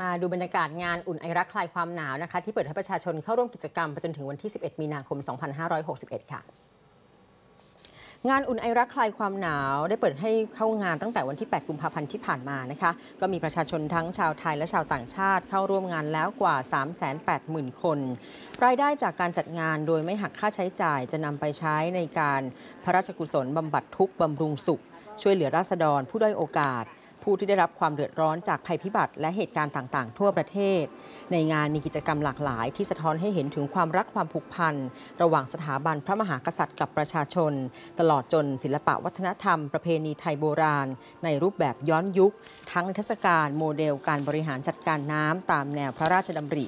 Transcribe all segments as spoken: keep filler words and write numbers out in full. มาดูบรรยากาศงานอุ่นไอรักคลายความหนาวนะคะที่เปิดให้ประชาชนเข้าร่วมกิจกรรมไปจนถึงวันที่สิบเอ็ดมีนาคมสองพันห้าร้อยหกสิบเอ็ดค่ะงานอุ่นไอรักคลายความหนาวได้เปิดให้เข้างานตั้งแต่วันที่แปดกุมภาพันธ์ที่ผ่านมานะคะก็มีประชาชนทั้งชาวไทยและชาวต่างชาติเข้าร่วมงานแล้วกว่า สามแสนแปดหมื่น คนรายได้จากการจัดงานโดยไม่หักค่าใช้จ่ายจะนำไปใช้ในการพระราชกุศลบำบัดทุกข์บำรุงสุขช่วยเหลือราษฎรผู้ด้อยโอกาสผู้ที่ได้รับความเดือดร้อนจากภัยพิบัติและเหตุการณ์ต่างๆทั่วประเทศในงานมีกิจกรรมหลากหลายที่สะท้อนให้เห็นถึงความรักความผูกพันระหว่างสถาบันพระมหากษัตริย์กับประชาชนตลอดจนศิลปะวัฒนธรรมประเพณีไทยโบราณในรูปแบบย้อนยุคทั้งนิทรรศการโมเดลการบริหารจัดการน้ำตามแนวพระราชดำริ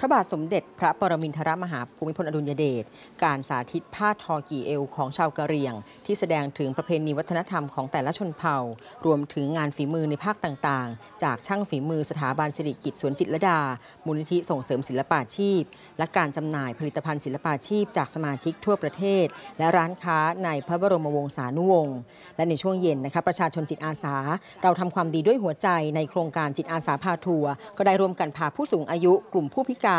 พระบาทสมเด็จพระปรมินทรมหาภูมิพลอดุลยเดชการสาธิตผ้าทอกี่เอวของชาวกะเหรี่ยงที่แสดงถึงประเพณีวัฒนธรรมของแต่ละชนเผ่ารวมถึงงานฝีมือในภาคต่างๆจากช่างฝีมือสถาบันสิริกิติ์สวนจิตรลดามูลนิธิส่งเสริมศิลปาชีพและการจำหน่ายผลิตภัณฑ์ศิลปาชีพจากสมาชิกทั่วประเทศและร้านค้าในพระบรมวงศานุวงศ์และในช่วงเย็นนะคะประชาชนจิตอาสาเราทำความดีด้วยหัวใจในโครงการจิตอาสาพาทัวร์ก็ได้ร่วมกันพาผู้สูงอายุกลุ่มผู้พิการ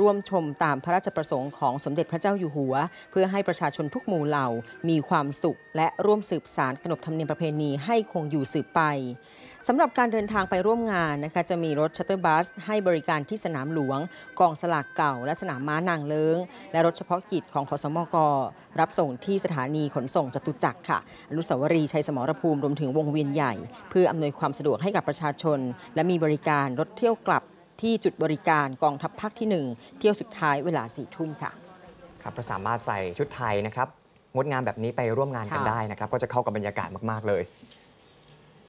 ร่วมชมตามพระราชประสงค์ของสมเด็จพระเจ้าอยู่หัวเพื่อให้ประชาชนทุกหมู่เหล่ามีความสุขและร่วมสืบสานขนบธรรมเนียมประเพณีให้คงอยู่สืบไปสำหรับการเดินทางไปร่วมงานนะคะจะมีรถชัตเตอร์บัสให้บริการที่สนามหลวงกองสลากเก่าและสนามม้านางเลิ้งและรถเฉพาะกิจของขสมก.รับส่งที่สถานีขนส่งจตุจักรค่ะอนุสาวรีย์ชัยสมรภูมิรวมถึงวงเวียนใหญ่เพื่ออำนวยความสะดวกให้กับประชาชนและมีบริการรถเที่ยวกลับที่จุดบริการกองทัพภาคที่ หนึ่งเที่ยวสุดท้ายเวลาสี่ทุ่มค่ะครับก็สามารถใส่ชุดไทยนะครับงดงามแบบนี้ไปร่วมงานกันได้นะครับก็จะเข้ากับบรรยากาศมากๆเลย